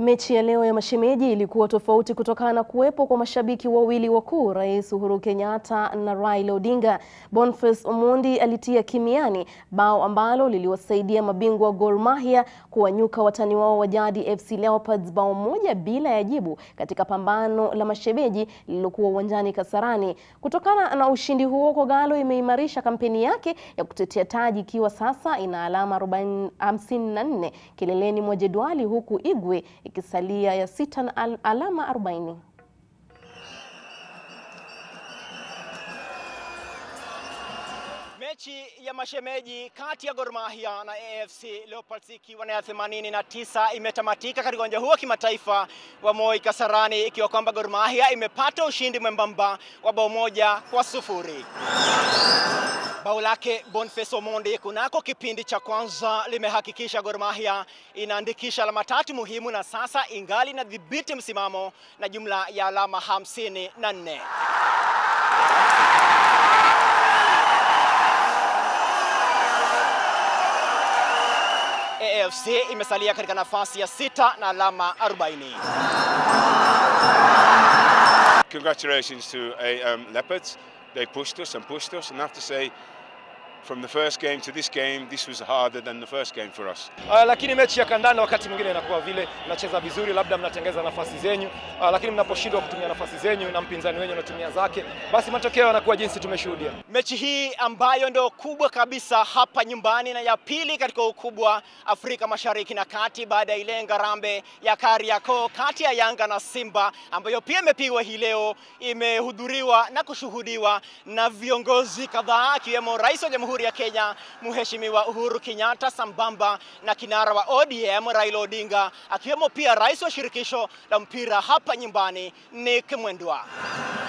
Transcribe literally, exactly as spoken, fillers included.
Mechi ya leo ya mashemeji ilikuwa tofauti kutokana na kuwepo kwa mashabiki wawili wakuu, Rais Uhuru Kenyatta na Raila Odinga. Bonface Omondi alitia kimiani bao ambalo liliwasaidia mabingwa Gor Mahia kuwanyuka watani wao wa Jadi F C Leopards bao moja bila ya jibu katika pambano la mashemeji lililokuwa uwanjani Kasarani. Kutokana na ushindi huo, Kogalo imeimarisha kampeni yake ya kutetea taji ikiwa sasa ina alama hamsini na nne kileleni mwa jedwali, huku Igwe ikisalia ya sita na al alama arobaini. Mechi ya mashemeji kati ya Gor Mahia na A F C Leopards ikiwa na themanini na tisa imetamatika katika uwanja huo kimataifa wa Moi Kasarani, ikiwa kwamba Gor Mahia imepata ushindi mwembamba wa bao moja kwa sufuri. Bao lake Bonface Omondi kunako kipindi cha kwanza limehakikisha Gor Mahia inaandikisha alama tatu muhimu, na sasa ingali inadhibiti msimamo na jumla ya alama hamsini na nne. A F C imesalia katika nafasi ya sita na alama arobaini. Congratulations to a, um, Leopards. They pushed us and pushed us, and I have to say, from the first game to this game, this was harder than the first game for us. Uh, lakini mechi ya kandanda wakati mwingine inakuwa vile, mnacheza vizuri, labda mnatengeza nafasi zenyu, uh, lakini mnaposhindwa kutumia nafasi zenyu na mpinzani wenyu anatumia zake, basi matokeo yanakuwa jinsi tumeshuhudia. Mechi hii ambayo ndio kubwa kabisa hapa nyumbani na ya pili katika ukubwa Afrika Mashariki na Kati, baada ya ile ngarambe ya Kariakoo kati ya Yanga na Simba ambayo pia imepigwa hii leo, imehudhuriwa na kushuhudiwa na viongozi kadhaa akiwemo Rais wa Jamhuri ya Kenya Mheshimiwa Uhuru Kenyatta, sambamba na kinara wa O D M Raila Odinga, akiwemo pia Rais wa Shirikisho la Mpira hapa nyumbani Nick Mwendwa.